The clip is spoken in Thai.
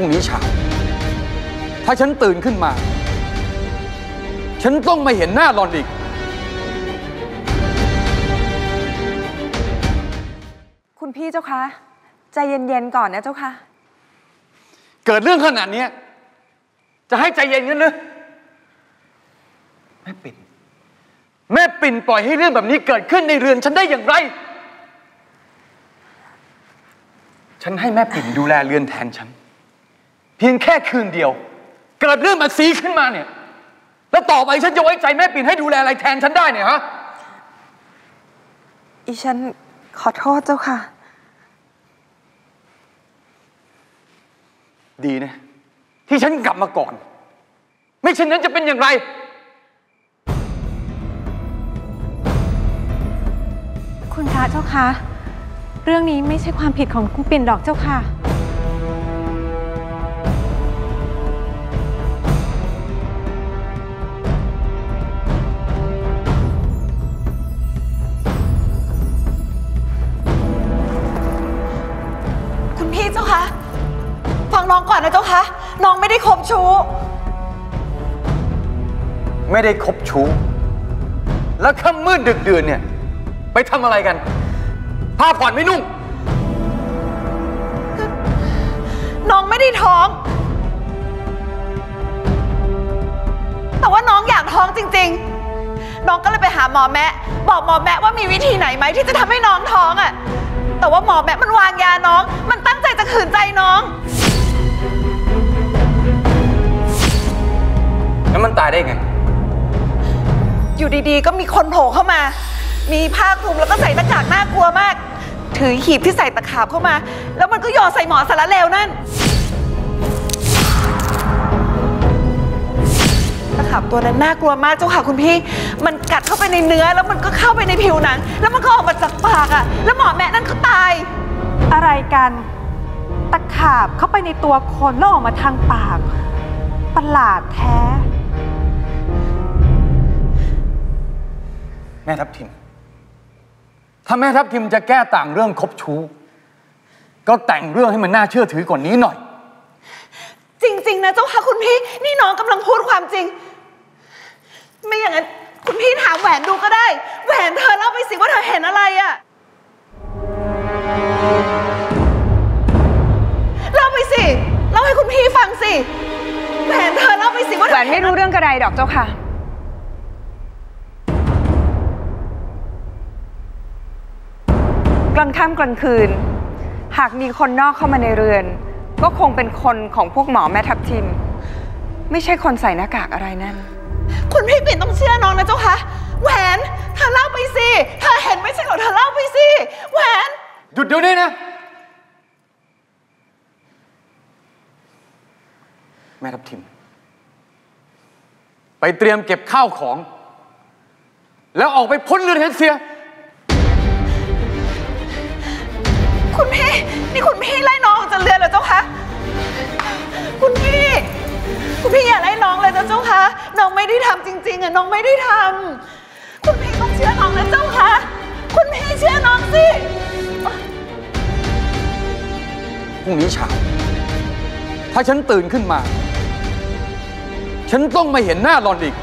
พรุ่งนี้เช้าถ้าฉันตื่นขึ้นมาฉันต้องไม่เห็นหน้าหล่อนอีกคุณพี่เจ้าคะใจเย็นๆก่อนนะเจ้าค่ะเกิดเรื่องขนาดนี้จะให้ใจเย็นกันหรือแม่ปิ่นปล่อยให้เรื่องแบบนี้เกิดขึ้นในเรือนฉันได้อย่างไรฉันให้แม่ปิ่นดูแลเรือนแทนฉันเพียงแค่คืนเดียวเกิดเรื่องอัศจรรย์ขึ้นมาเนี่ยแล้วต่อไปฉันจะไว้ใจแม่ปิ่นให้ดูแลอะไรแทนฉันได้เนี่ยฮะอีฉันขอโทษเจ้าค่ะดีนะที่ฉันกลับมาก่อนไม่เช่นนั้นจะเป็นอย่างไรคุณพระเจ้าค่ะเรื่องนี้ไม่ใช่ความผิดของคุณปิ่นดอกเจ้าค่ะคุณพี่เจ้าค่ะฟังน้องก่อนนะเจ้าค่ะน้องไม่ได้คบชู้ไม่ได้คบชู้แล้วค่ำมืดดึกดื่นเนี่ยไปทำอะไรกันผ้าผ่อนไม่นุ่งน้องไม่ได้ท้องแต่ว่าน้องอยากท้องจริงๆน้องก็เลยไปหาหมอแมะบอกหมอแมะว่ามีวิธีไหนไหมที่จะทำให้น้องท้องอ่ะแต่ว่าหมอแมะมันวางยาน้องมันตั้งใจจะขืนใจน้องแล้วมันตายได้ไงอยู่ดีๆก็มีคนโผล่เข้ามามีผ้าคลุมแล้วก็ใส่หน้ากากน่ากลัวมากถือหีบที่ใส่ตะขาบเข้ามาแล้วมันก็โยนใส่หมอสารเลวนั่นตะขาบตัวนั้นน่ากลัวมากเจ้าค่ะคุณพี่มันกัดเข้าไปในเนื้อแล้วมันก็เข้าไปในผิวหนังแล้วมันก็ออกมาจากปากอ่ะแล้วหมอแม่นั่นก็ตายอะไรกันตะขาบเข้าไปในตัวคนแล้วออกมาทางปากประหลาดแท้แม่ทับทิมถ้าแม่ทับทิมจะแก้ต่างเรื่องคบชู้ก็แต่งเรื่องให้มันน่าเชื่อถือกว่านี้หน่อยจริงๆนะเจ้าค่ะคุณพี่นี่น้องกำลังพูดความจริงไม่อย่างนั้นคุณพี่ถามแหวนดูก็ได้แหวนเธอเล่าไปสิว่าเธอเห็นอะไรอะเล่าไปสิเล่าให้คุณพี่ฟังสิแหวนเธอเล่าไปสิว่าแหวนไม่รู้เรื่องกระไรดอกเจ้าค่ะกลางค่ำกลางคืนหากมีคนนอกเข้ามาในเรือนก็คงเป็นคนของพวกหมอแม่ทับทิมไม่ใช่คนใส่หน้ากากอะไรนั่นคุณพี่ปิ่นต้องเชื่อน้องนะเจ้าค่ะแหวนเธอเล่าไปสิเธอเห็นไม่ใช่หรอเธอเล่าไปสิแหวนหยุดเดี๋ยวนี้นะแม่ทับทิมไปเตรียมเก็บข้าวของแล้วออกไปพ้นเรือนเสียคุณพี่นี่คุณพี่ไล่น้องออกจากเรือนเหรอเจ้าคะคุณพี่อย่าไล่น้องเลยนะเจ้าคะน้องไม่ได้ทำจริงๆอ่ะน้องไม่ได้ทำคุณพี่ต้องเชื่อน้องนะเจ้าคะคุณพี่เชื่อน้องสิพรุ่งนี้เช้าถ้าฉันตื่นขึ้นมาฉันต้องไม่เห็นหน้าหล่อนอีก